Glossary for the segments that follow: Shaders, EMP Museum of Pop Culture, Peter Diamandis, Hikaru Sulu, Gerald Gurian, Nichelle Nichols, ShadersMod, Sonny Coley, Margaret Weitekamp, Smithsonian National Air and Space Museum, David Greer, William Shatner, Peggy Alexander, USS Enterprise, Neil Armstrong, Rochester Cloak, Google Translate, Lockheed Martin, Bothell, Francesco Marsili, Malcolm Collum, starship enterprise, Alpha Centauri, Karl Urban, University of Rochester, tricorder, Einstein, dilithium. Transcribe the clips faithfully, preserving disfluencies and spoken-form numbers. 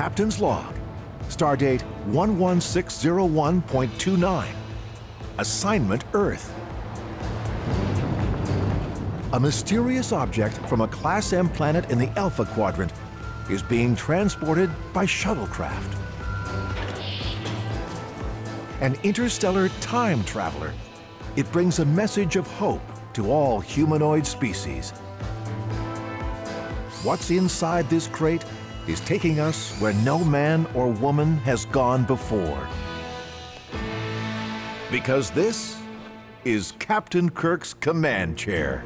Captain's Log, Stardate one one six zero one point two nine, Assignment Earth. A mysterious object from a Class M planet in the Alpha Quadrant is being transported by shuttlecraft. An interstellar time traveler, it brings a message of hope to all humanoid species. What's inside this crate is taking us where no man or woman has gone before. Because this is Captain Kirk's command chair.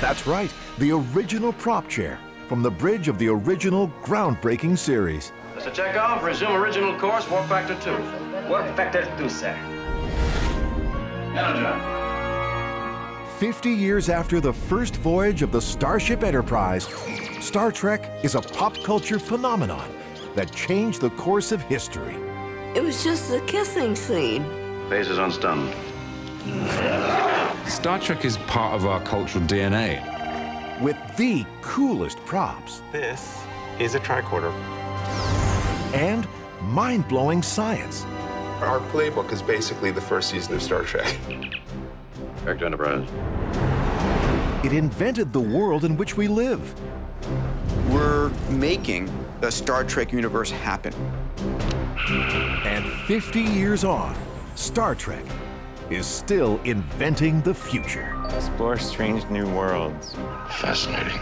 That's right, the original prop chair from the bridge of the original groundbreaking series. Mister Chekhov, resume original course, warp factor two. Warp factor two, sir. Manager. Fifty years after the first voyage of the Starship Enterprise, Star Trek is a pop culture phenomenon that changed the course of history. It was just the kissing scene. Faces unstunned. Star Trek is part of our cultural D N A. With the coolest props. This is a tricorder. And mind-blowing science. Our playbook is basically the first season of Star Trek. Captain Enterprise. It invented the world in which we live. We're making the Star Trek universe happen. And fifty years on, Star Trek is still inventing the future. Explore strange new worlds. Fascinating.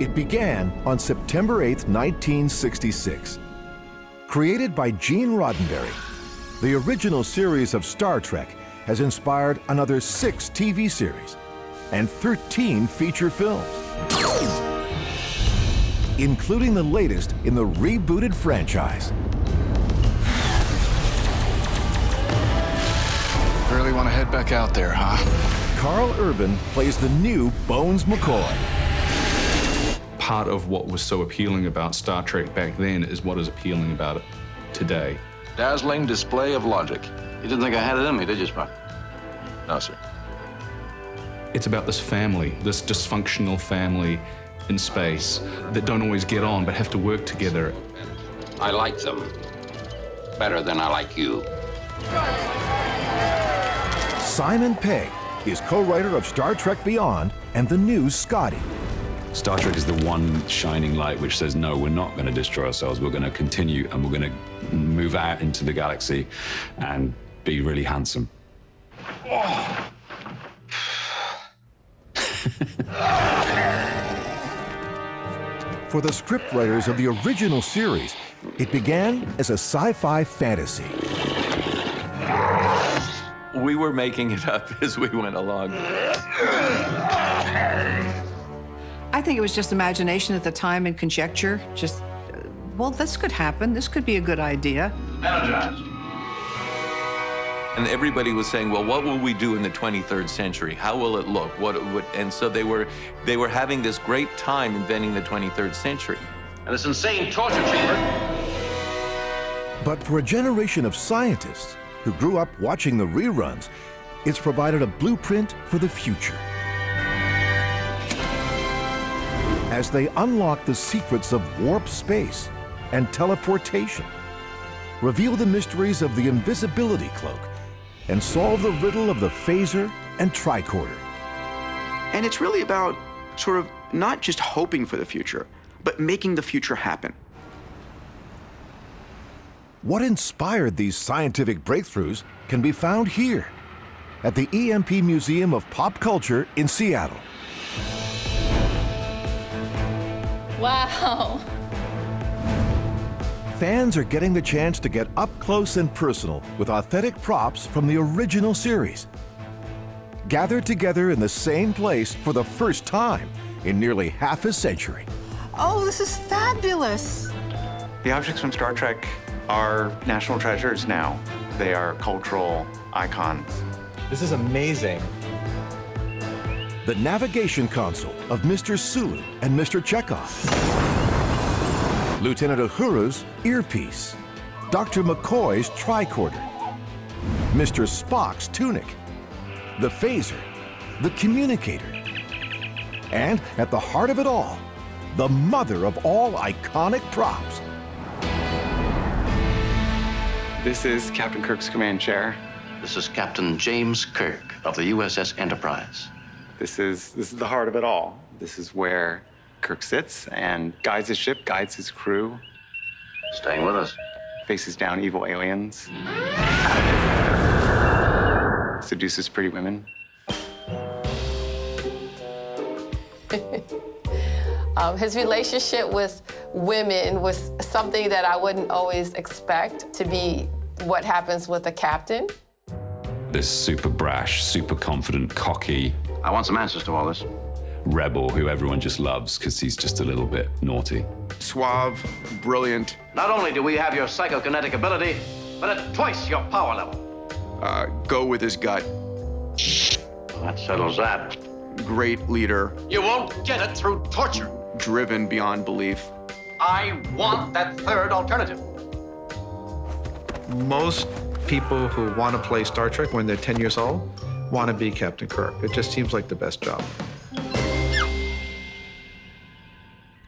It began on September eighth, nineteen sixty-six. Created by Gene Roddenberry, the original series of Star Trek has inspired another six T V series and thirteen feature films, including the latest in the rebooted franchise. Really want to head back out there, huh? Karl Urban plays the new Bones McCoy. Part of what was so appealing about Star Trek back then is what is appealing about it today. Dazzling display of logic. You didn't think I had it in me, did you, Spock? No, sir. It's about this family, this dysfunctional family in space that don't always get on but have to work together. I like them better than I like you. Simon Pegg is co-writer of Star Trek Beyond and The New Scotty. Star Trek is the one shining light which says, no, we're not going to destroy ourselves. We're going to continue and we're going to move out into the galaxy and be really handsome. Oh. For the scriptwriters of the original series, it began as a sci-fi fantasy. We were making it up as we went along. I think it was just imagination at the time and conjecture. Just, well, this could happen. This could be a good idea. Energized. And everybody was saying, well, what will we do in the twenty-third century? How will it look? What it would, and so they were, they were having this great time inventing the twenty-third century. And this insane torture chamber. But for a generation of scientists who grew up watching the reruns, it's provided a blueprint for the future. As they unlock the secrets of warp space and teleportation, reveal the mysteries of the invisibility cloak, and solve the riddle of the phaser and tricorder. And it's really about sort of not just hoping for the future, but making the future happen. What inspired these scientific breakthroughs can be found here at the E M P Museum of Pop Culture in Seattle. Wow. Fans are getting the chance to get up close and personal with authentic props from the original series. Gathered together in the same place for the first time in nearly half a century. Oh, this is fabulous. The objects from Star Trek are national treasures now. They are cultural icons. This is amazing. The navigation console of Mister Sulu and Mister Chekhov. Lieutenant Uhura's earpiece, Doctor McCoy's tricorder, Mister Spock's tunic, the phaser, the communicator, and at the heart of it all, the mother of all iconic props. This is Captain Kirk's command chair. This is Captain James Kirk of the U S S Enterprise. This is, this is the heart of it all. This is where Kirk sits and guides his ship, guides his crew. Staying with us. Faces down evil aliens. Seduces pretty women. um, his relationship with women was something that I wouldn't always expect to be what happens with a captain. This super brash, super confident, cocky. I want some answers to all this. Rebel who everyone just loves because he's just a little bit naughty. Suave, brilliant. Not only do we have your psychokinetic ability, but at twice your power level. Uh, go with his gut. That settles that. Great leader. You won't get it through torture. Driven beyond belief. I want that third alternative. Most people who want to play Star Trek when they're ten years old want to be Captain Kirk. It just seems like the best job.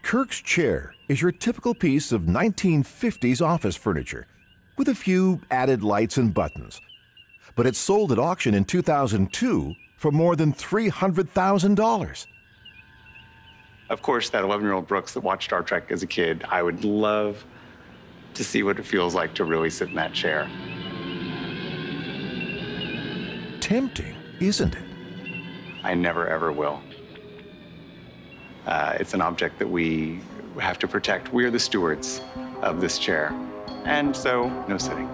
Kirk's chair is your typical piece of nineteen fifties office furniture with a few added lights and buttons. But it sold at auction in two thousand two for more than three hundred thousand dollars. Of course, that eleven-year-old Brooks that watched Star Trek as a kid, I would love to see what it feels like to really sit in that chair. Tempting, isn't it? I never, ever will. Uh, it's an object that we have to protect. We are the stewards of this chair, and so no sitting.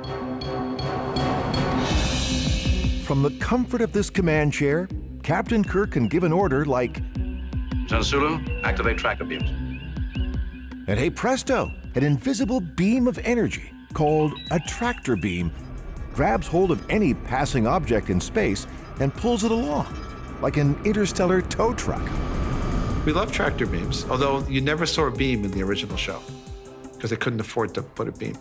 From the comfort of this command chair, Captain Kirk can give an order like, Lieutenant Sulu, activate tractor beams. And hey presto, an invisible beam of energy called a tractor beam grabs hold of any passing object in space and pulls it along like an interstellar tow truck. We love tractor beams, although you never saw a beam in the original show because they couldn't afford to put a beam.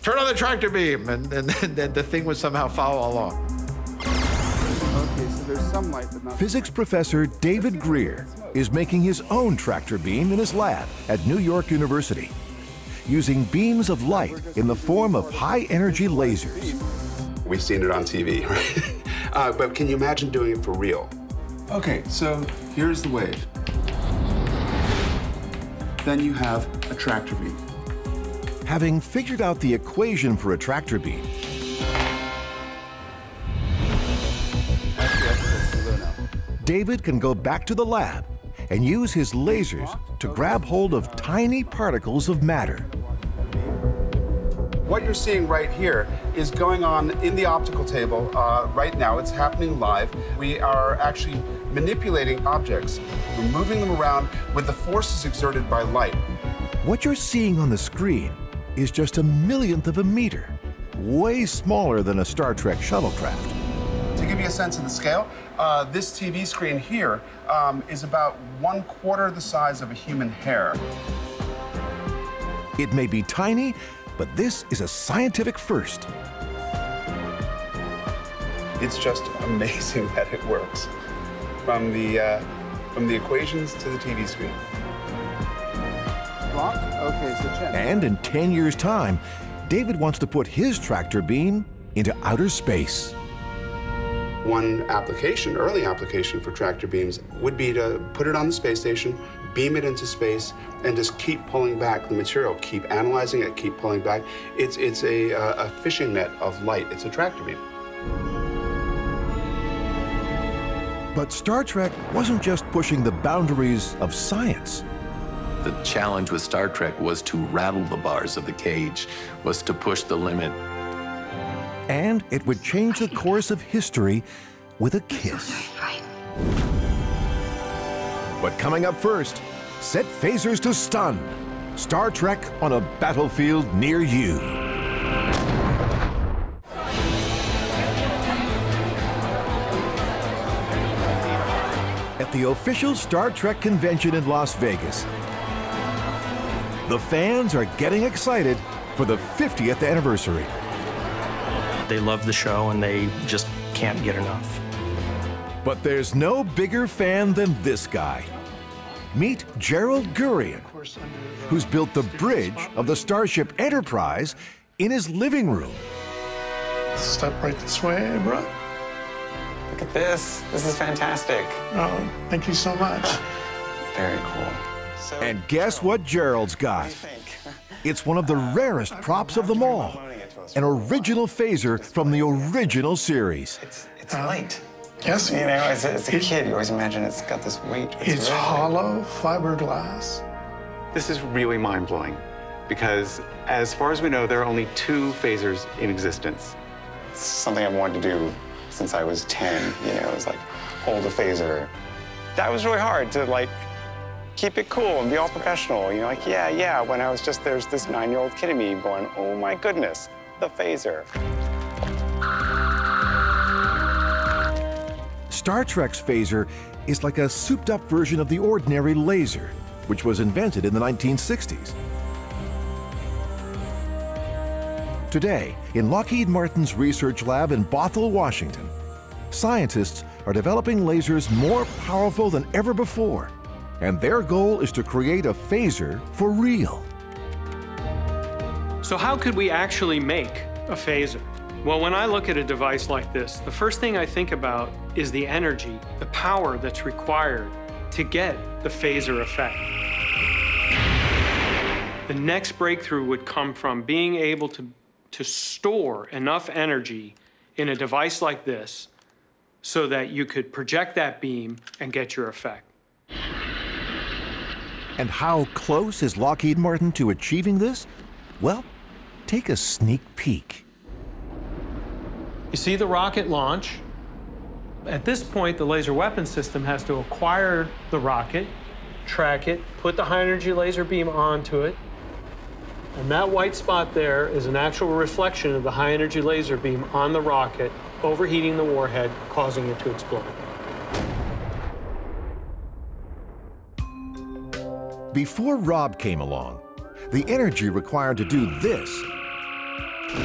Turn on the tractor beam, and then the thing would somehow follow along. Okay, so there's some light, but not... Physics professor David Greer is making his own tractor beam in his lab at New York University, using beams of light in the form of high-energy lasers. We've seen it on T V, right? Uh, but can you imagine doing it for real? Okay, so here's the wave. Then you have a tractor beam. Having figured out the equation for a tractor beam, David can go back to the lab and use his lasers to grab hold of tiny particles of matter. What you're seeing right here is going on in the optical table uh, right now. It's happening live. We are actually manipulating objects. We're moving them around with the forces exerted by light. What you're seeing on the screen is just a millionth of a meter, way smaller than a Star Trek shuttlecraft. To give you a sense of the scale, uh, this T V screen here um, is about one quarter the size of a human hair. It may be tiny, but this is a scientific first. It's just amazing that it works, from the, uh, from the equations to the T V screen. Okay, so check. And in ten years' time, David wants to put his tractor beam into outer space. One application, early application for tractor beams would be to put it on the space station, beam it into space, and just keep pulling back the material, keep analyzing it, keep pulling back. It's, it's a, uh, a fishing net of light. It's a tractor beam. But Star Trek wasn't just pushing the boundaries of science. The challenge with Star Trek was to rattle the bars of the cage, was to push the limit. And it would change the course of history with a kiss. But coming up first, set phasers to stun. Star Trek on a battlefield near you. At the official Star Trek convention in Las Vegas, the fans are getting excited for the fiftieth anniversary. They love the show and they just can't get enough. But there's no bigger fan than this guy. Meet Gerald Gurian, who's built the bridge of the Starship Enterprise in his living room. Step right this way, bro. Look at this. This is fantastic. Oh, thank you so much. Very cool. So, and guess what Gerald's got? It's one of the uh, rarest props of them all, an original phaser from the original series. It's, it's um, light. Yes. You know, as a, as a it, kid, you always imagine it's got this weight. It's, it's really hollow fiberglass. This is really mind-blowing because, as far as we know, there are only two phasers in existence. It's something I've wanted to do since I was ten. You know, it was like, hold a phaser. That was really hard to, like, keep it cool and be all professional. You know, like, yeah, yeah, when I was just, there's this nine-year-old kid in me going, oh, my goodness, the phaser. Star Trek's phaser is like a souped-up version of the ordinary laser, which was invented in the nineteen sixties. Today, in Lockheed Martin's research lab in Bothell, Washington, scientists are developing lasers more powerful than ever before, and their goal is to create a phaser for real. So how could we actually make a phaser? Well, when I look at a device like this, the first thing I think about is the energy, the power that's required to get the phaser effect. The next breakthrough would come from being able to, to store enough energy in a device like this so that you could project that beam and get your effect. And how close is Lockheed Martin to achieving this? Well, take a sneak peek. You see the rocket launch. At this point, the laser weapon system has to acquire the rocket, track it, put the high-energy laser beam onto it, and that white spot there is an actual reflection of the high-energy laser beam on the rocket, overheating the warhead, causing it to explode. Before Rob came along, the energy required to do this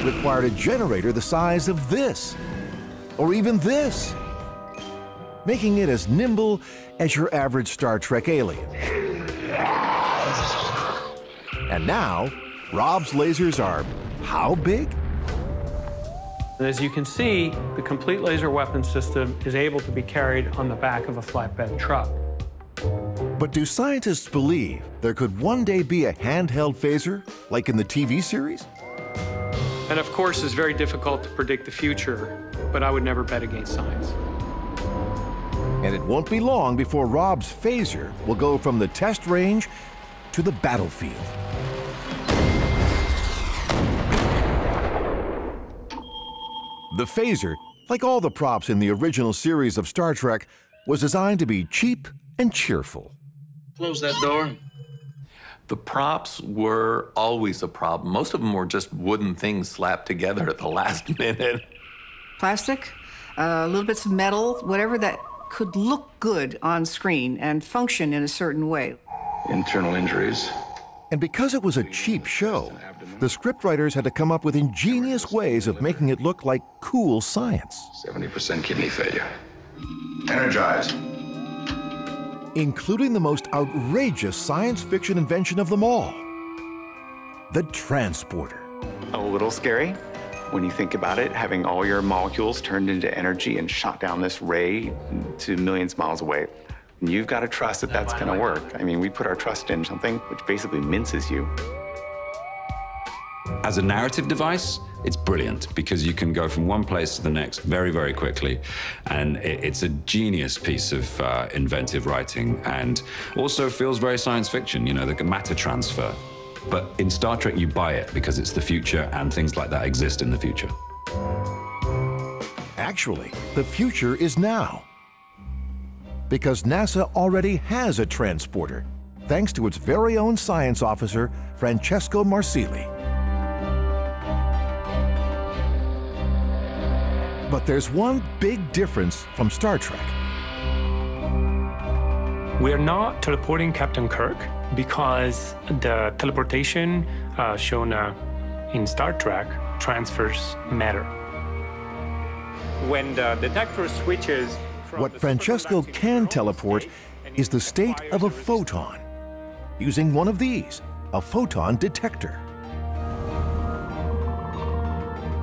required a generator the size of this, or even this, making it as nimble as your average Star Trek alien. And now, Rob's lasers are how big? As you can see, the complete laser weapon system is able to be carried on the back of a flatbed truck. But do scientists believe there could one day be a handheld phaser, like in the T V series? And of course, it's very difficult to predict the future, but I would never bet against science. And it won't be long before Rob's phaser will go from the test range to the battlefield. The phaser, like all the props in the original series of Star Trek, was designed to be cheap and cheerful. Close that door. The props were always a problem. Most of them were just wooden things slapped together at the last minute. Plastic, uh, little bits of metal, whatever that could look good on screen and function in a certain way. Internal injuries. And because it was a cheap show, the scriptwriters had to come up with ingenious ways of making it look like cool science. seventy percent kidney failure. Energized. Including the most outrageous science fiction invention of them all, the transporter. A little scary. When you think about it, having all your molecules turned into energy and shot down this ray to millions of miles away, you've got to trust that that's going to work. I mean, we put our trust in something which basically minces you. As a narrative device, it's brilliant because you can go from one place to the next very, very quickly. And it's a genius piece of uh, inventive writing and also feels very science fiction, you know, the matter transfer. But in Star Trek, you buy it because it's the future and things like that exist in the future. Actually, the future is now. Because NASA already has a transporter, thanks to its very own science officer, Francesco Marsili. But there's one big difference from Star Trek. We're not teleporting Captain Kirk because the teleportation uh, shown uh, in Star Trek transfers matter. When the detector switches... What Francesco can teleport is the state of a photon, using one of these, a photon detector.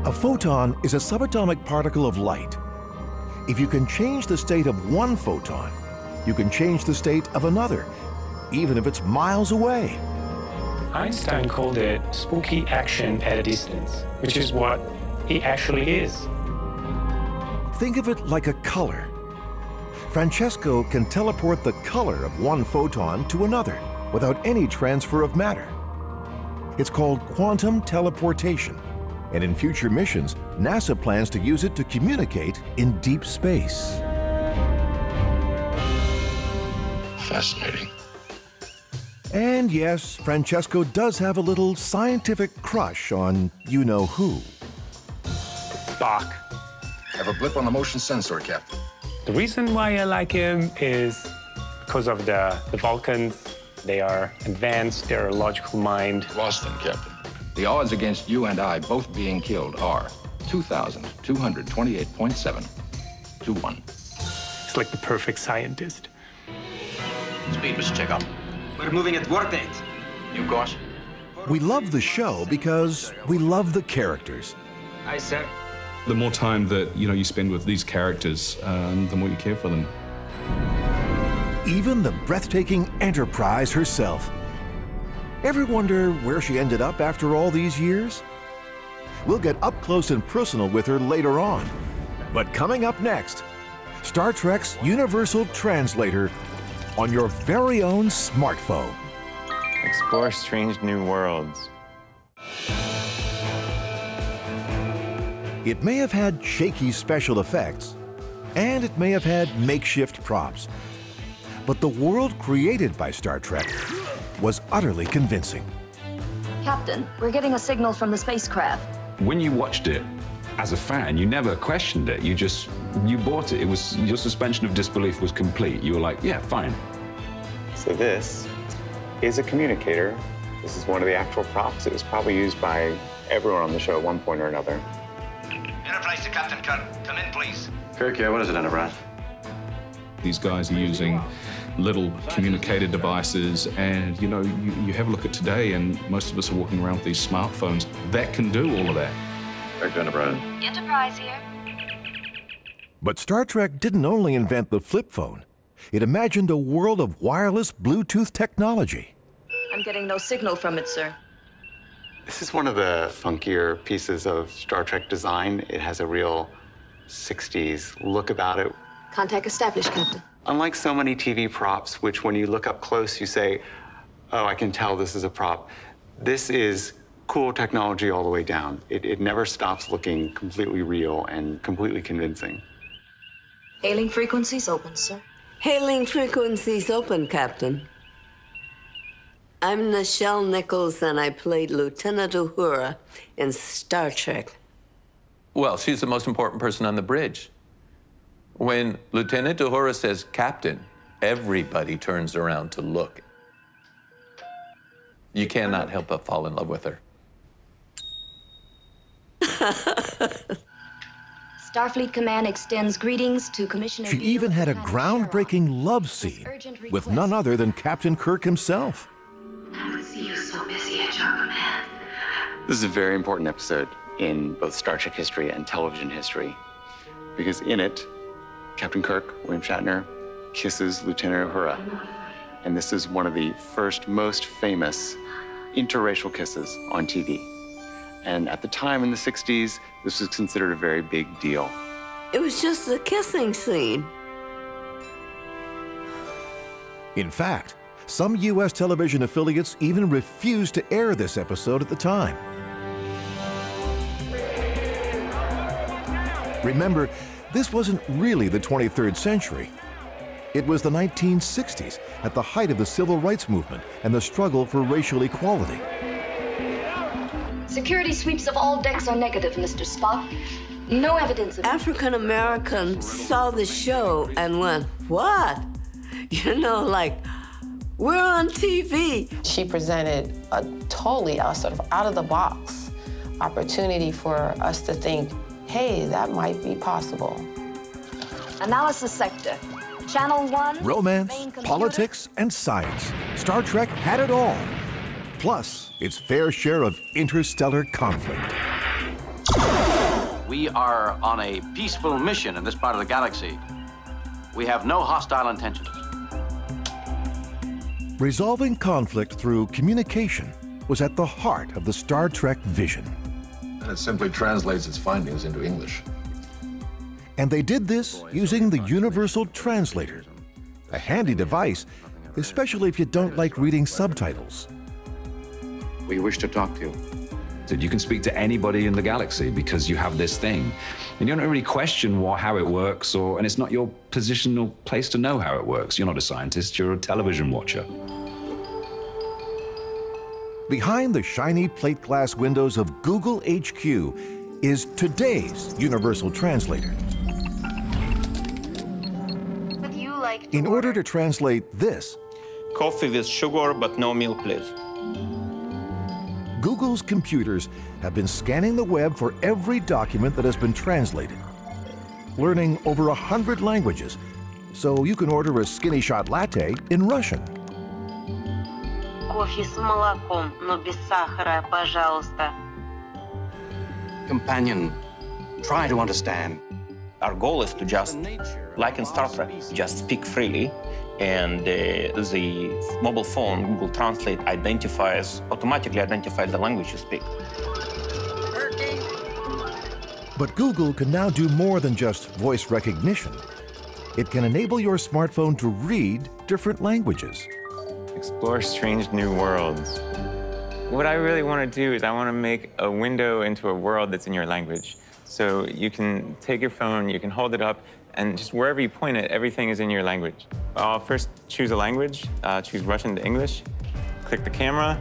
A photon is a subatomic particle of light. If you can change the state of one photon, you can change the state of another, even if it's miles away. Einstein called it spooky action at a distance, which is what it actually is. Think of it like a color. Francesco can teleport the color of one photon to another without any transfer of matter. It's called quantum teleportation, and in future missions, NASA plans to use it to communicate in deep space. Fascinating. And yes, Francesco does have a little scientific crush on you-know-who. Spock. I have a blip on the motion sensor, Captain. The reason why I like him is because of the, the Vulcans. They are advanced, they're a logical mind. Lost them, Captain. The odds against you and I both being killed are two thousand two hundred twenty-eight point seven to one. It's like the perfect scientist. Speed, Mister Checkup. We're moving at warp eight. New course. We love the show because we love the characters. Aye, sir. The more time that you know you spend with these characters, um, the more you care for them. Even the breathtaking Enterprise herself. Ever wonder where she ended up after all these years? We'll get up close and personal with her later on. But coming up next, Star Trek's Universal Translator on your very own smartphone. Explore strange new worlds. It may have had shaky special effects, and it may have had makeshift props, but the world created by Star Trek was utterly convincing. Captain, we're getting a signal from the spacecraft. When you watched it, as a fan, you never questioned it. You just, you bought it. It was, your suspension of disbelief was complete. You were like, yeah, fine. So this is a communicator. This is one of the actual props. It was probably used by everyone on the show at one point or another. Enterprise to Captain Kirk. Come in, please. Kirk, yeah, what is it, Enterprise? These guys are using little communicator devices, and, you know, you, you have a look at today, and most of us are walking around with these smartphones that can do all of that. Back to Enterprise. Enterprise here. But Star Trek didn't only invent the flip phone. It imagined a world of wireless Bluetooth technology. I'm getting no signal from it, sir. This is one of the funkier pieces of Star Trek design. It has a real sixties look about it. Contact established, Captain. Unlike so many T V props, which when you look up close, you say, oh, I can tell this is a prop. This is cool technology all the way down. It, it never stops looking completely real and completely convincing. Hailing frequencies open, sir. Hailing frequencies open, Captain. I'm Nichelle Nichols, and I played Lieutenant Uhura in Star Trek. Well, she's the most important person on the bridge. When Lieutenant Uhura says, Captain, everybody turns around to look. You cannot help but fall in love with her. Starfleet Command extends greetings to Commissioner... She Beale even had a groundbreaking love scene with none other than Captain Kirk himself. I would see you so busy at your command. This is a very important episode in both Star Trek history and television history, because in it, Captain Kirk, William Shatner, kisses Lieutenant Uhura. And this is one of the first most famous interracial kisses on T V. And at the time in the sixties, this was considered a very big deal. It was just a kissing scene. In fact, some U S television affiliates even refused to air this episode at the time. Remember, this wasn't really the twenty-third century. It was the nineteen sixties, at the height of the civil rights movement and the struggle for racial equality. Security sweeps of all decks are negative, Mister Spock. No evidence of... African Americans saw the show and went, what? You know, like... We're on T V. She presented a totally uh, sort of out of the box opportunity for us to think, hey, that might be possible. Analysis sector, channel one. Romance, politics, and science. Star Trek had it all. Plus, its fair share of interstellar conflict. We are on a peaceful mission in this part of the galaxy. We have no hostile intentions. Resolving conflict through communication was at the heart of the Star Trek vision. And it simply translates its findings into English. And they did this using the Universal Translator, a handy device, especially if you don't like reading subtitles. We wish to talk to you. That you can speak to anybody in the galaxy because you have this thing. And you don't really question what, how it works, or, and it's not your position or place to know how it works. You're not a scientist, you're a television watcher. Behind the shiny plate glass windows of Google H Q is today's Universal Translator. Would you like to in order to translate this, coffee with sugar but no milk, please. Google's computers have been scanning the web for every document that has been translated, learning over a hundred languages, so you can order a skinny shot latte in Russian. Coffee с молоком, но без сахара, пожалуйста. Companion, try to understand. Our goal is to just, like in Star Trek, just speak freely, and uh, the mobile phone, Google Translate, identifies, automatically identifies the language you speak. But Google can now do more than just voice recognition. It can enable your smartphone to read different languages. Explore strange new worlds. What I really want to do is I want to make a window into a world that's in your language. So you can take your phone, you can hold it up, and just wherever you point it, everything is in your language. I'll first choose a language, uh, choose Russian to English, click the camera,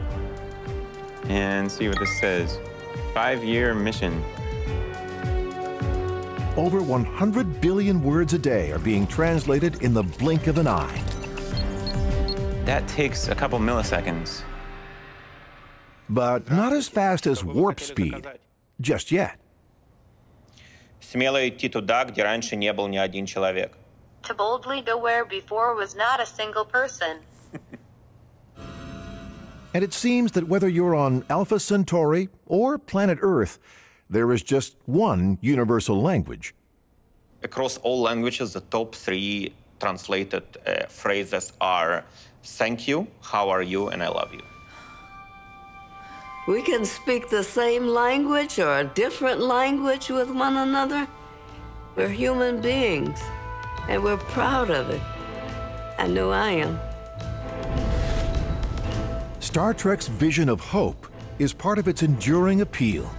and see what this says. Five-year mission. Over one hundred billion words a day are being translated in the blink of an eye. That takes a couple milliseconds. But not as fast as warp speed, just yet. Смело идти туда, где раньше не был ни один человек. To boldly go where before was not a single person. And it seems that whether you're on Alpha Centauri or planet Earth, there is just one universal language. Across all languages, the top three translated uh, phrases are thank you, how are you, and I love you. We can speak the same language or a different language with one another. We're human beings, and we're proud of it. I know I am. Star Trek's vision of hope is part of its enduring appeal.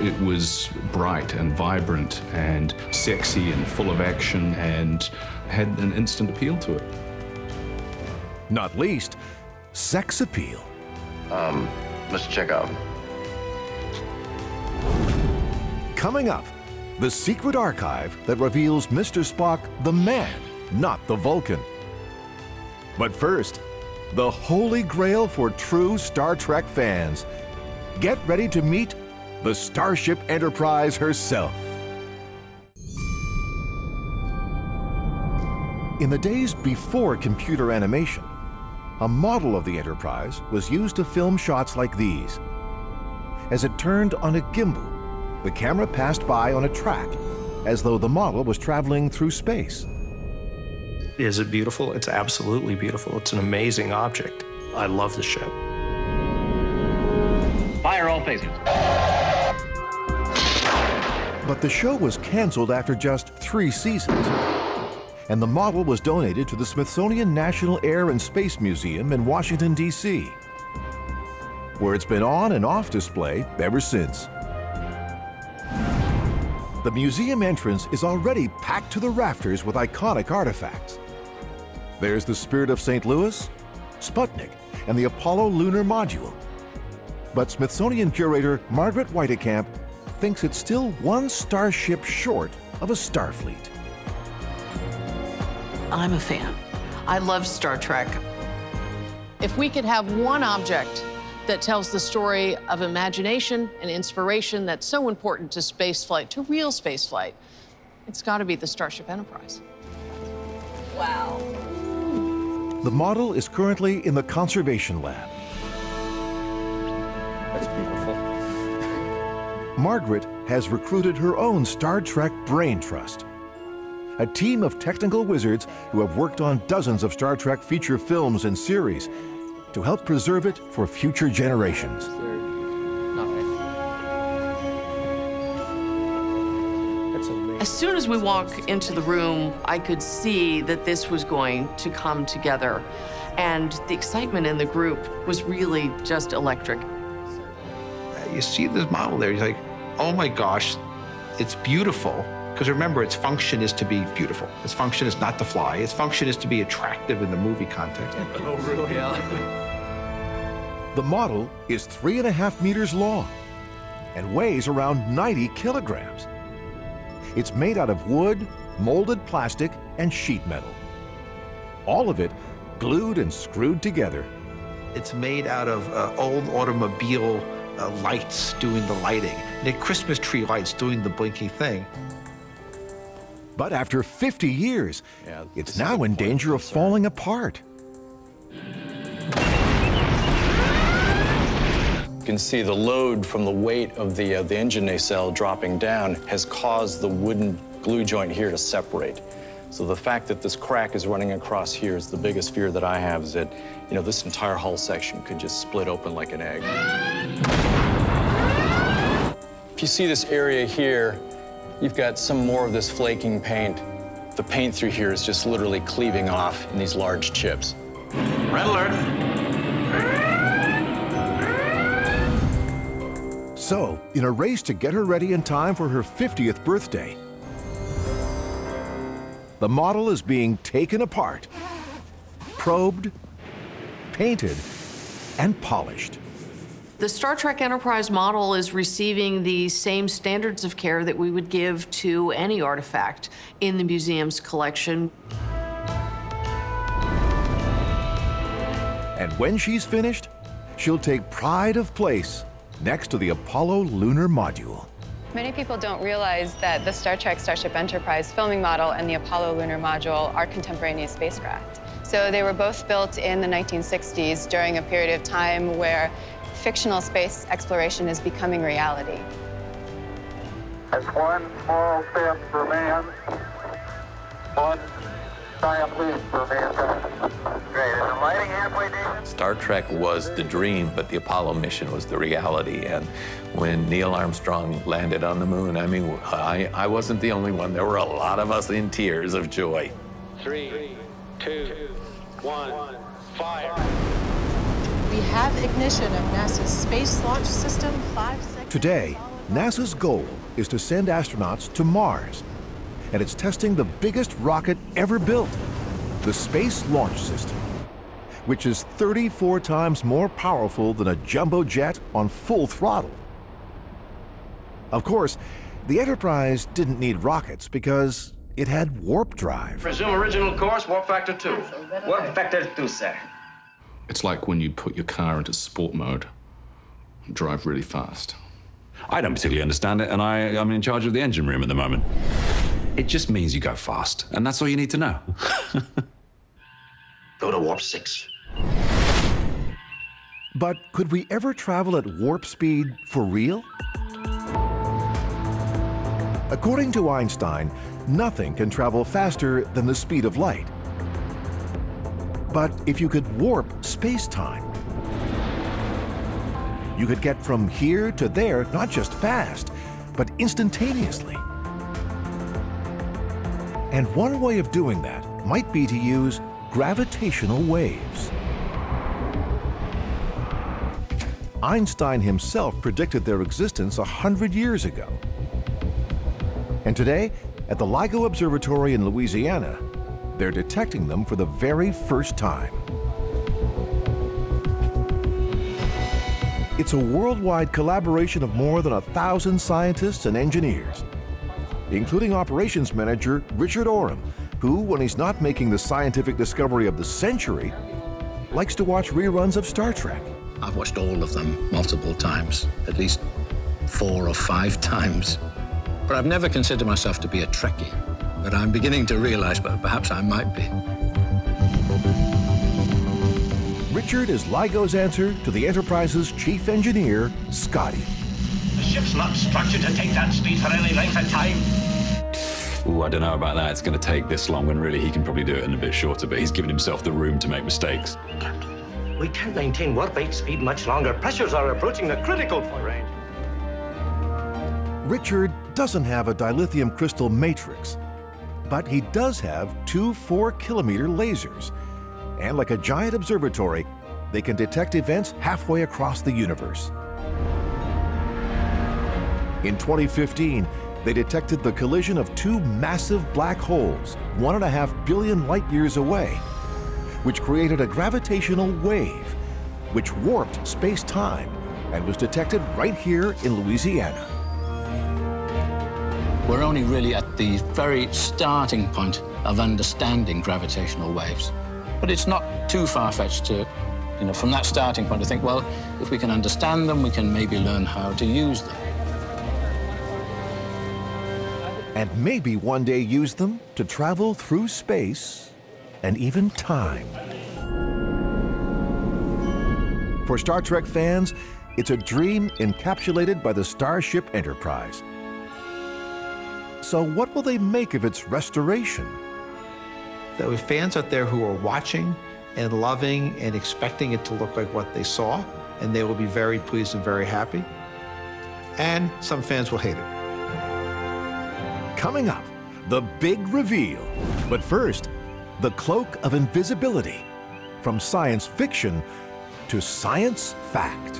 It was bright and vibrant and sexy and full of action and had an instant appeal to it. Not least, sex appeal. Um, let's check out. Coming up, the secret archive that reveals Mister Spock, the man, not the Vulcan. But first, the holy grail for true Star Trek fans. Get ready to meet the Starship Enterprise herself. In the days before computer animation, a model of the Enterprise was used to film shots like these. As it turned on a gimbal, the camera passed by on a track, as though the model was traveling through space. Is it beautiful? It's absolutely beautiful. It's an amazing object. I love the ship. Fire all phasers. But the show was canceled after just three seasons, and the model was donated to the Smithsonian National Air and Space Museum in Washington, D C, where it's been on and off display ever since. The museum entrance is already packed to the rafters with iconic artifacts. There's the Spirit of Saint Louis, Sputnik, and the Apollo Lunar Module. But Smithsonian curator Margaret Weitekamp thinks it's still one starship short of a Starfleet. I'm a fan. I love Star Trek. If we could have one object that tells the story of imagination and inspiration that's so important to spaceflight, to real spaceflight. It's got to be the Starship Enterprise. Wow. The model is currently in the conservation lab. That's beautiful. Margaret has recruited her own Star Trek Brain Trust, a team of technical wizards who have worked on dozens of Star Trek feature films and series to help preserve it for future generations. As soon as we walk into the room, I could see that this was going to come together. And the excitement in the group was really just electric. You see this model there, you're like, oh my gosh, it's beautiful. Because remember, its function is to be beautiful. Its function is not to fly. Its function is to be attractive in the movie context. Oh, really? The model is three and a half meters long and weighs around ninety kilograms. It's made out of wood, molded plastic, and sheet metal. All of it glued and screwed together. It's made out of uh, old automobile Uh, lights doing the lighting, the Christmas tree lights doing the blinky thing. But after fifty years, yeah, it's now in danger of falling apart. You can see the load from the weight of the, uh, the engine nacelle dropping down has caused the wooden glue joint here to separate. So the fact that this crack is running across here is the biggest fear that I have, is that, you know, this entire hull section could just split open like an egg. If you see this area here, you've got some more of this flaking paint. The paint through here is just literally cleaving off in these large chips. Red alert. So, in a race to get her ready in time for her fiftieth birthday, the model is being taken apart, probed, painted, and polished. The Star Trek Enterprise model is receiving the same standards of care that we would give to any artifact in the museum's collection. And when she's finished, she'll take pride of place next to the Apollo lunar module. Many people don't realize that the Star Trek Starship Enterprise filming model and the Apollo lunar module are contemporaneous spacecraft. So they were both built in the nineteen sixties during a period of time where fictional space exploration is becoming reality. It's one small step for man, one giant leap for mankind. Star Trek was the dream, but the Apollo mission was the reality. And when Neil Armstrong landed on the moon, I mean, I, I wasn't the only one. There were a lot of us in tears of joy. Three, two, one, fire. We have ignition of NASA's Space Launch System five seconds. Today, NASA's goal is to send astronauts to Mars. And it's testing the biggest rocket ever built, the Space Launch System, which is thirty-four times more powerful than a jumbo jet on full throttle. Of course, the Enterprise didn't need rockets because it had warp drive. Resume original course, warp factor two. Warp factor two, sir. It's like when you put your car into sport mode and drive really fast. I don't particularly understand it, and I, I'm in charge of the engine room at the moment. It just means you go fast, and that's all you need to know. Go to warp six. But could we ever travel at warp speed for real? According to Einstein, nothing can travel faster than the speed of light. But if you could warp space-time, you could get from here to there, not just fast, but instantaneously. And one way of doing that might be to use gravitational waves. Einstein himself predicted their existence a hundred years ago. And today, at the LIGO Observatory in Louisiana, they're detecting them for the very first time. It's a worldwide collaboration of more than a thousand scientists and engineers, including operations manager Richard Oram, who, when he's not making the scientific discovery of the century, likes to watch reruns of Star Trek. I've watched all of them multiple times, at least four or five times. But I've never considered myself to be a Trekkie. But I'm beginning to realize, but perhaps I might be. Richard is LIGO's answer to the Enterprise's chief engineer, Scotty. The ship's not structured to take that speed for any length of time. Ooh, I don't know about that. It's going to take this long when really he can probably do it in a bit shorter, but he's given himself the room to make mistakes. Captain, we can't maintain warp eight speed much longer. Pressures are approaching the critical point range. Richard doesn't have a dilithium crystal matrix, but he does have two four-kilometer lasers. And like a giant observatory, they can detect events halfway across the universe. In twenty fifteen, they detected the collision of two massive black holes, one and a half billion light years away, which created a gravitational wave, which warped space-time and was detected right here in Louisiana. We're only really at the very starting point of understanding gravitational waves. But it's not too far-fetched to, you know, from that starting point to think, well, if we can understand them, we can maybe learn how to use them. And maybe one day use them to travel through space and even time. For Star Trek fans, it's a dream encapsulated by the Starship Enterprise. So what will they make of its restoration? There are fans out there who are watching and loving and expecting it to look like what they saw, and they will be very pleased and very happy. And some fans will hate it. Coming up, the big reveal. But first, the cloak of invisibility. From science fiction to science fact.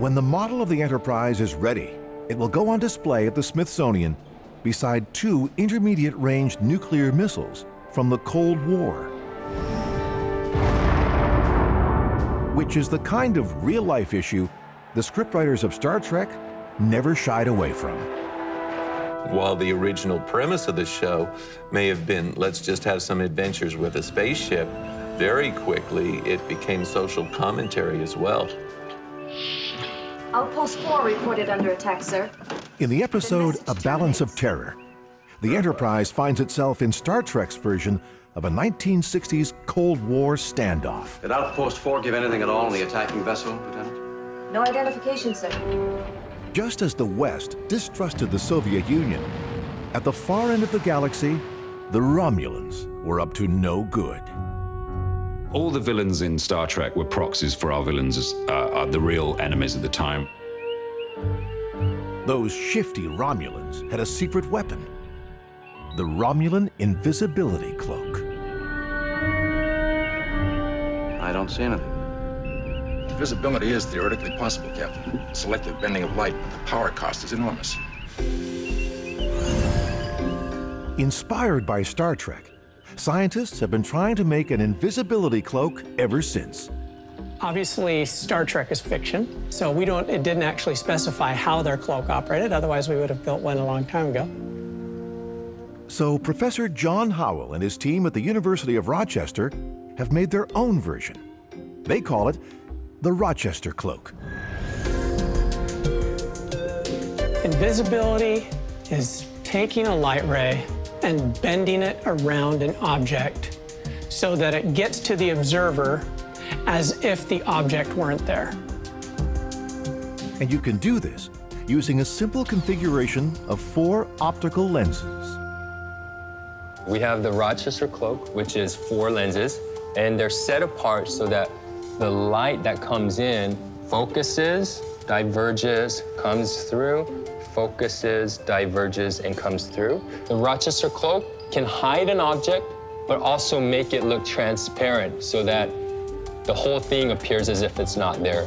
When the model of the Enterprise is ready, it will go on display at the Smithsonian beside two intermediate-range nuclear missiles from the Cold War, which is the kind of real-life issue the scriptwriters of Star Trek never shied away from. While the original premise of the show may have been, let's just have some adventures with a spaceship, very quickly it became social commentary as well. Outpost four reported under attack, sir. In the episode A Balance of Terror, the Enterprise finds itself in Star Trek's version of a nineteen sixties Cold War standoff. Did Outpost four give anything at all on the attacking vessel, Lieutenant? No identification, sir. Just as the West distrusted the Soviet Union, at the far end of the galaxy, the Romulans were up to no good. All the villains in Star Trek were proxies for our villains, uh, the real enemies at the time. Those shifty Romulans had a secret weapon, the Romulan invisibility cloak. I don't see anything. Visibility is theoretically possible, Captain. Selective bending of light, but the power cost is enormous. Inspired by Star Trek, scientists have been trying to make an invisibility cloak ever since. Obviously, Star Trek is fiction, so we don't, it didn't actually specify how their cloak operated, otherwise we would have built one a long time ago. So Professor John Howell and his team at the University of Rochester have made their own version. They call it the Rochester Cloak. Invisibility is taking a light ray and bending it around an object so that it gets to the observer as if the object weren't there. And you can do this using a simple configuration of four optical lenses. We have the Rochester Cloak, which is four lenses, and they're set apart so that the light that comes in focuses, diverges, comes through, focuses, diverges, and comes through. The Rochester Cloak can hide an object, but also make it look transparent so that the whole thing appears as if it's not there.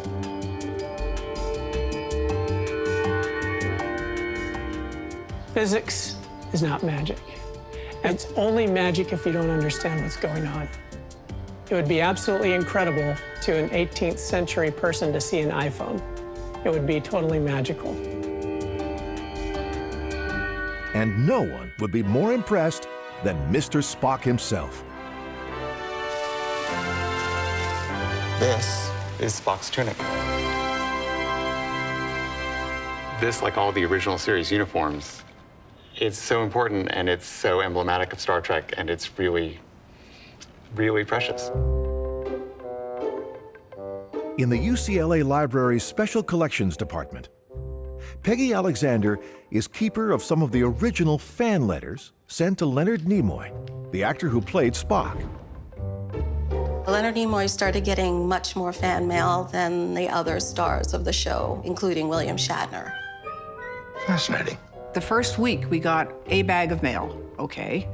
Physics is not magic. It's only magic if you don't understand what's going on. It would be absolutely incredible to an eighteenth century person to see an iPhone. It would be totally magical. And no one would be more impressed than Mister Spock himself. This is Spock's tunic. This, like all the original series uniforms, it's so important and it's so emblematic of Star Trek, and it's really, really precious. In the U C L A Library's Special Collections Department, Peggy Alexander is keeper of some of the original fan letters sent to Leonard Nimoy, the actor who played Spock. Leonard Nimoy started getting much more fan mail than the other stars of the show, including William Shatner. Fascinating. The first week, we got a bag of mail, okay.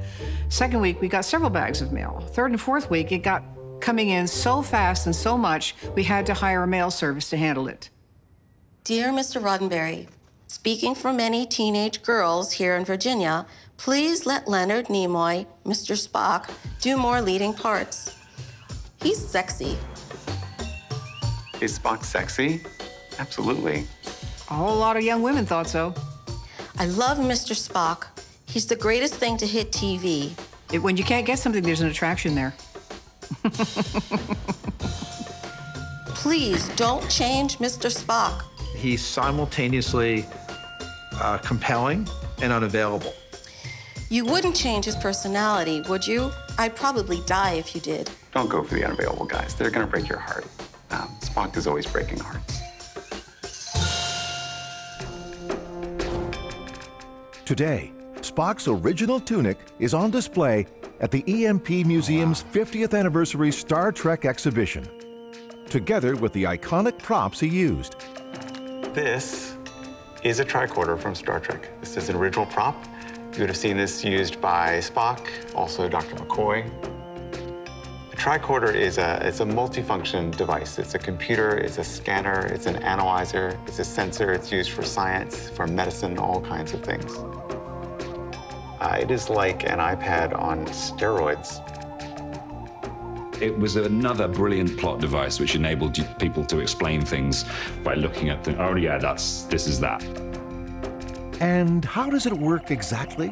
Second week, we got several bags of mail. Third and fourth week, it got coming in so fast and so much, we had to hire a mail service to handle it. Dear Mister Roddenberry, speaking for many teenage girls here in Virginia, please let Leonard Nimoy, Mister Spock, do more leading parts. He's sexy. Is Spock sexy? Absolutely. A whole lot of young women thought so. I love Mister Spock. He's the greatest thing to hit T V. It, when you can't get something, there's an attraction there. Please don't change Mister Spock. He's simultaneously uh, compelling and unavailable. You wouldn't change his personality, would you? I'd probably die if you did. Don't go for the unavailable guys. They're gonna break your heart. Um, Spock is always breaking hearts. Today, Spock's original tunic is on display at the E M P Museum's fiftieth anniversary Star Trek exhibition, together with the iconic props he used. This is a tricorder from Star Trek. This is an original prop. You would have seen this used by Spock, also Doctor McCoy. A tricorder is a, it's a multifunction device. It's a computer, it's a scanner, it's an analyzer, it's a sensor. It's used for science, for medicine, all kinds of things. Uh, it is like an iPad on steroids. It was another brilliant plot device which enabled people to explain things by looking at them. Oh yeah, that's, this is that. And how does it work exactly?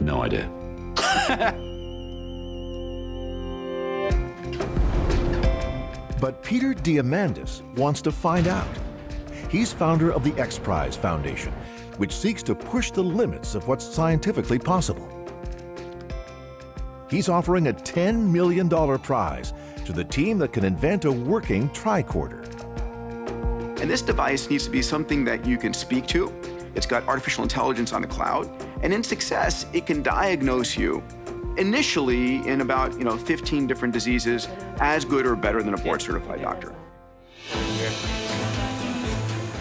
No idea. But Peter Diamandis wants to find out. He's founder of the XPRIZE Foundation, which seeks to push the limits of what's scientifically possible. He's offering a ten million dollar prize to the team that can invent a working tricorder. And this device needs to be something that you can speak to. It's got artificial intelligence on the cloud. And in success, it can diagnose you initially in about, you know, fifteen different diseases as good or better than a board-certified doctor.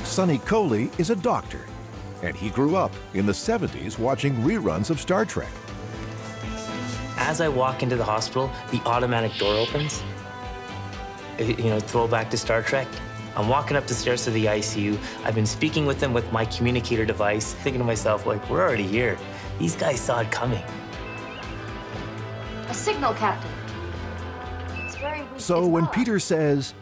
Sonny Coley is a doctor, and he grew up in the seventies watching reruns of Star Trek. As I walk into the hospital, the automatic door opens. It, you know, throwback to Star Trek. I'm walking up the stairs to the I C U. I've been speaking with them with my communicator device, thinking to myself, like, we're already here. These guys saw it coming. A signal, Captain. It's very weak. So when Peter says,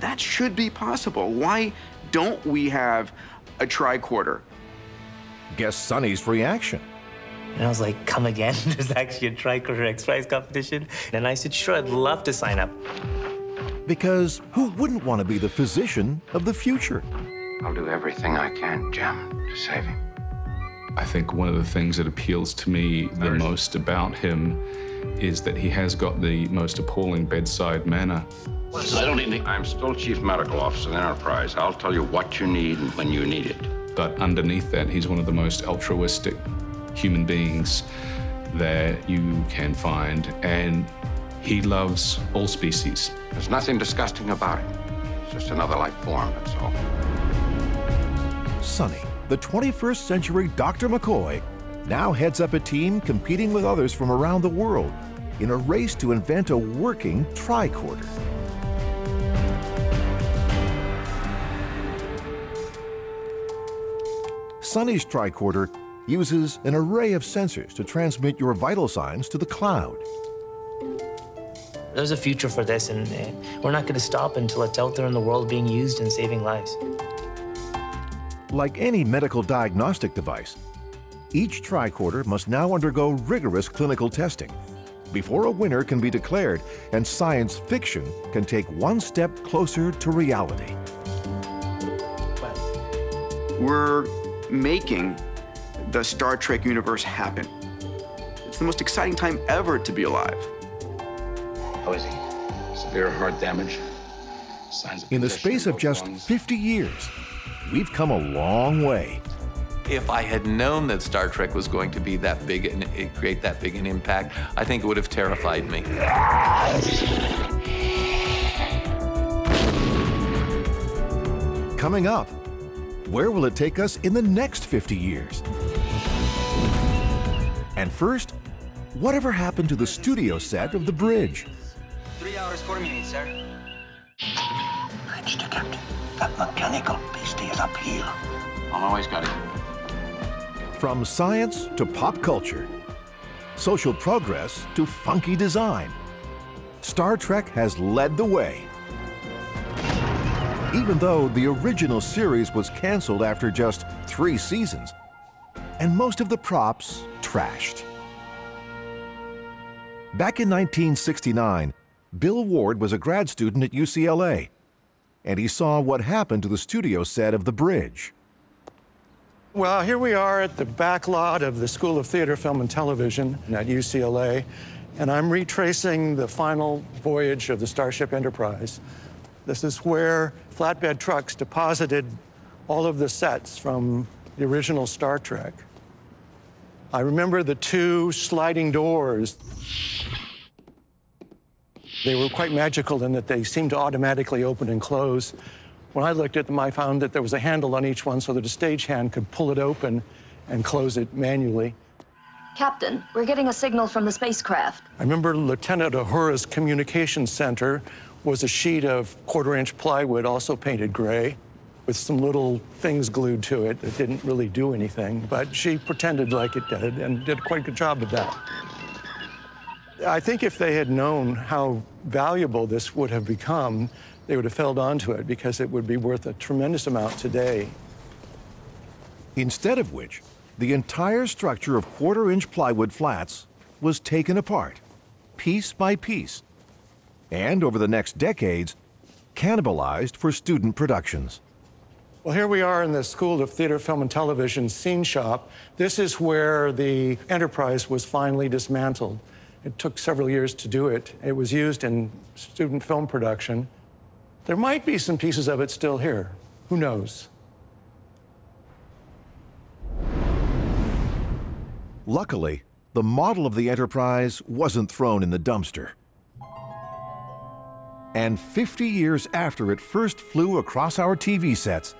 that should be possible, why don't we have a tricorder? Guess Sonny's reaction. And I was like, come again? There's actually a tricorder X-Prize competition? And I said, sure, I'd love to sign up. Because who wouldn't want to be the physician of the future? I'll do everything I can, Jim, to save him. I think one of the things that appeals to me the most about him is that he has got the most appalling bedside manner. I don't need any. I'm still Chief Medical Officer of the Enterprise. I'll tell you what you need and when you need it. But underneath that, he's one of the most altruistic human beings that you can find, and he loves all species. There's nothing disgusting about him. It's just another life form, that's all. Sonny, the twenty-first century Doctor McCoy, now heads up a team competing with others from around the world in a race to invent a working tricorder. Sonny's tricorder uses an array of sensors to transmit your vital signs to the cloud. There's a future for this, and we're not going to stop until it's out there in the world being used and saving lives. Like any medical diagnostic device, each tricorder must now undergo rigorous clinical testing, before a winner can be declared and science fiction can take one step closer to reality. We're making the Star Trek universe happen. It's the most exciting time ever to be alive. How is he? Severe heart damage. Signs of In the space of just lungs. fifty years, we've come a long way. If I had known that Star Trek was going to be that big and it create that big an impact, I think it would have terrified me. Coming up, where will it take us in the next fifty years? And first, whatever happened to the studio set of The Bridge? Three hours, forty minutes, sir. Bridge to Captain. That mechanical beastie is up here. I'm always got it. From science to pop culture, social progress to funky design, Star Trek has led the way. Even though the original series was canceled after just three seasons, and most of the props trashed. Back in nineteen sixty-nine, Bill Ward was a grad student at U C L A, and he saw what happened to the studio set of The Bridge. Well, here we are at the back lot of the School of Theater, Film, and Television at U C L A, and I'm retracing the final voyage of the Starship Enterprise. This is where flatbed trucks deposited all of the sets from the original Star Trek. I remember the two sliding doors. They were quite magical in that they seemed to automatically open and close. When I looked at them, I found that there was a handle on each one so that a stagehand could pull it open and close it manually. Captain, we're getting a signal from the spacecraft. I remember Lieutenant Uhura's communication center was a sheet of quarter-inch plywood, also painted gray, with some little things glued to it that didn't really do anything, but she pretended like it did and did quite a good job of that. I think if they had known how valuable this would have become, they would have held onto it because it would be worth a tremendous amount today. Instead of which, the entire structure of quarter-inch plywood flats was taken apart, piece by piece, and over the next decades, cannibalized for student productions. Well, here we are in the School of Theater, Film, and Television scene shop. This is where the Enterprise was finally dismantled. It took several years to do it. It was used in student film production. There might be some pieces of it still here. Who knows? Luckily, the model of the Enterprise wasn't thrown in the dumpster. And fifty years after it first flew across our T V sets,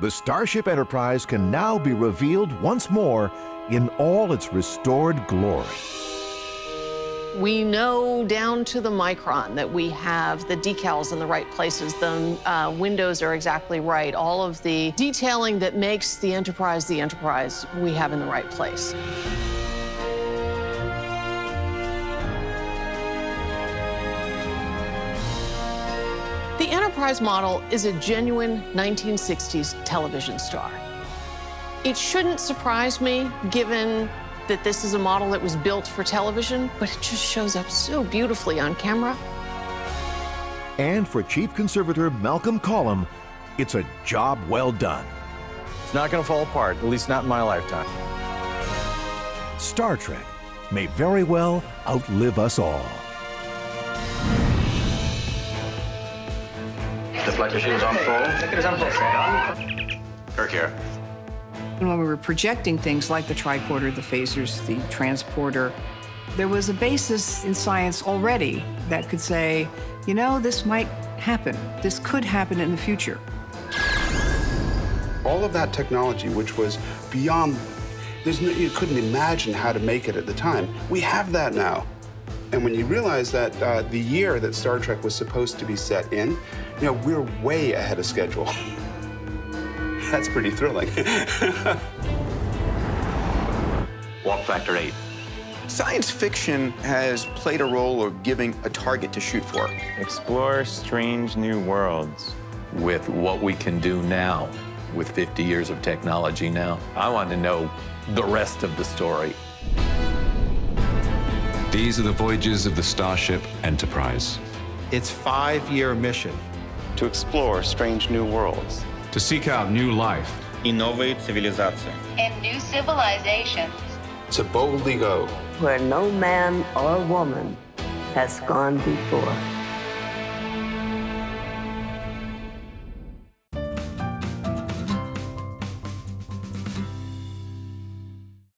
the Starship Enterprise can now be revealed once more in all its restored glory. We know down to the micron that we have the decals in the right places, the uh, windows are exactly right, all of the detailing that makes the Enterprise the Enterprise we have in the right place. The Enterprise model is a genuine nineteen sixties television star. It shouldn't surprise me given that this is a model that was built for television, but it just shows up so beautifully on camera. And for Chief Conservator Malcolm Collum, it's a job well done. It's not gonna fall apart, at least not in my lifetime. Star Trek may very well outlive us all. The flight machine is on full. Kirk here. And when we were projecting things like the tricorder, the phasers, the transporter, there was a basis in science already that could say, you know, this might happen. This could happen in the future. All of that technology, which was beyond, there's no, you couldn't imagine how to make it at the time. We have that now. And when you realize that uh, the year that Star Trek was supposed to be set in, you know, we're way ahead of schedule. That's pretty thrilling. Walk factor eight. Science fiction has played a role of giving a target to shoot for. Explore strange new worlds. With what we can do now, with fifty years of technology now, I want to know the rest of the story. These are the voyages of the starship Enterprise. Its five-year mission. To explore strange new worlds. To seek out new life. And new civilizations. To boldly go. Where no man or woman has gone before.